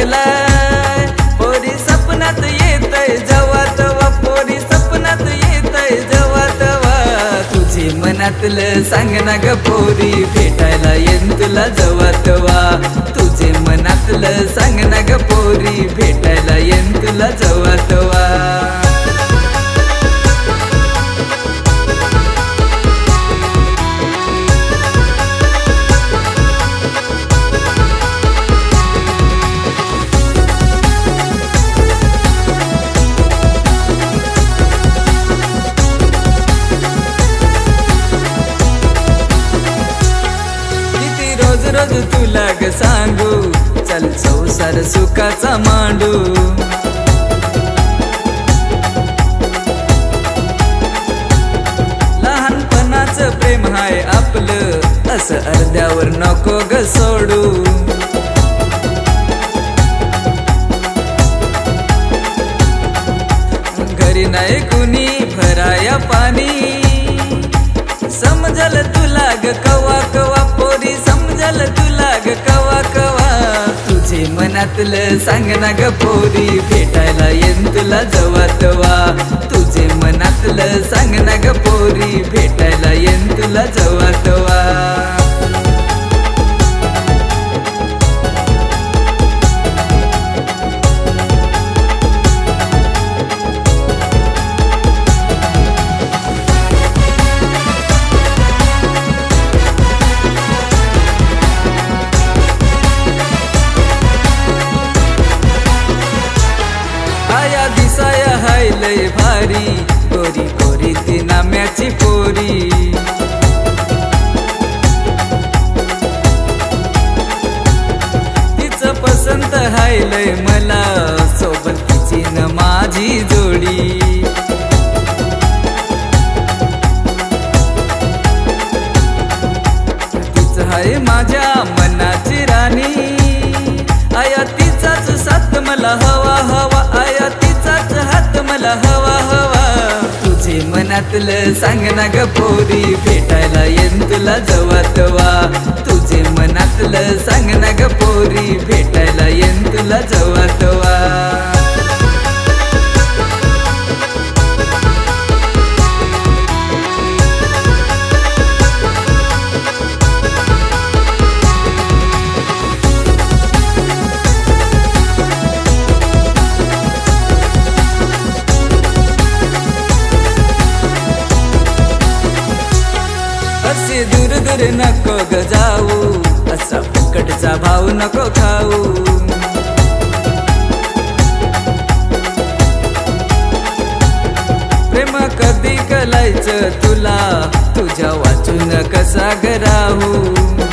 लागला पोरी सपनात येत जवा तवा, पोरी सपनात येत जवा तवा। तुझे मनातलं सांग ना ग पोरी, भेटायला येन तुला जवा तवा। तुझे मनातलं सांग ना ग पोरी, भेटायला येन तुला जवा तवा। रोज तुला ग सांगू, चल संसार सुखाचा मांडू। लहानपणाचं प्रेम हाय आपलं, असं अर्ध्यावर नको ग सोडू। घरी नाही कुणी भराया पाणी, समजल तुला ग कवा कवा। पोरी समजल तुला ग कवा कवा। तुझे मनातलं सांग ना ग पोरी, भेटायला येन तुला जवा तवा। तुझे मनातलं सांग ना ग पोरी, भेटायला येन तुला जवा तवा। लय भारी गोरी गोरी ती नाम्याची पोरी। तिचं पसंत हाय लय मला, सोबत तिची न माझी जोडी। तिचं हाय माझ्या मनाची राणी, आया तिचाच साथ मला हवा हवा। आया तिचाच हात मला हवा हवा। तुझे मनातलं सांग ना ग पोरी, भेटायला येन तुला जवा तवा। तुझे मनातलं सांग ना ग पोरी, भेटायला येन तुला जवा तवा। असे दूर दूर नको ग जाऊ, असा फुकटचा भाव नको खाऊ। प्रेम कधी कलायचं तुला, तुझ्या वाचून कसा ग राहू।